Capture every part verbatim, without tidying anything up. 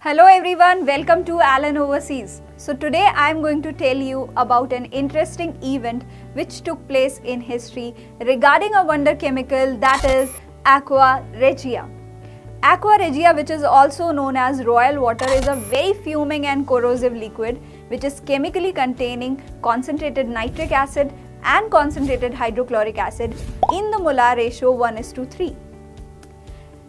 Hello everyone, welcome to Allen Overseas. So today I am going to tell you about an interesting event which took place in history regarding a wonder chemical, that is aqua regia. Aqua regia, which is also known as royal water, is a very fuming and corrosive liquid which is chemically containing concentrated nitric acid and concentrated hydrochloric acid in the molar ratio one is to three.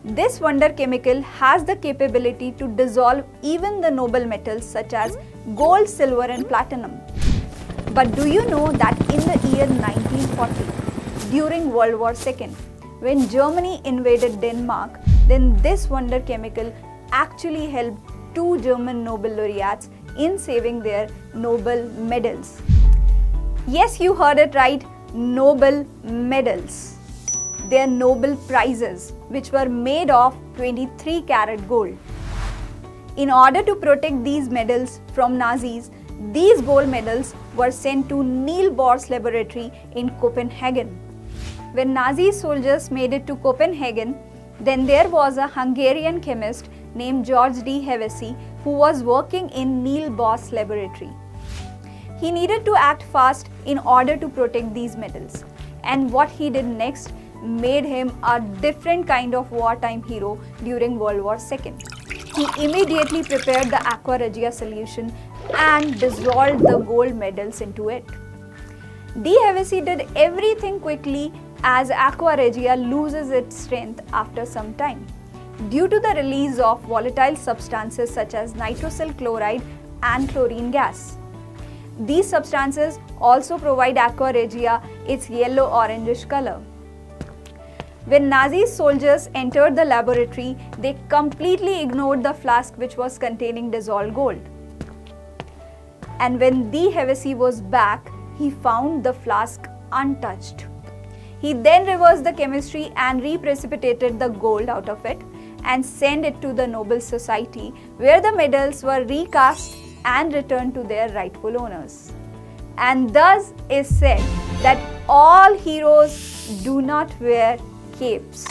This wonder chemical has the capability to dissolve even the noble metals such as gold, silver and platinum. But do you know that in the year nineteen forty, during World War Two, when Germany invaded Denmark, then this wonder chemical actually helped two German Nobel laureates in saving their Nobel medals. Yes, you heard it right, Nobel medals. Their Nobel Prizes, which were made of twenty-three karat gold. In order to protect these medals from Nazis, these gold medals were sent to Niels Bohr's laboratory in Copenhagen. When Nazi soldiers made it to Copenhagen, then there was a Hungarian chemist named George de Hevesy who was working in Niels Bohr's laboratory. He needed to act fast in order to protect these medals, and what he did next made him a different kind of wartime hero during World War Two. He immediately prepared the aqua regia solution and dissolved the gold medals into it. De Hevesy did everything quickly as aqua regia loses its strength after some time due to the release of volatile substances such as nitrosyl chloride and chlorine gas. These substances also provide aqua regia its yellow-orangish color. When Nazi soldiers entered the laboratory, they completely ignored the flask which was containing dissolved gold. And when de Hevesy was back, he found the flask untouched. He then reversed the chemistry and reprecipitated the gold out of it and sent it to the Nobel Society, where the medals were recast and returned to their rightful owners. And thus is said that all heroes do not wear capes.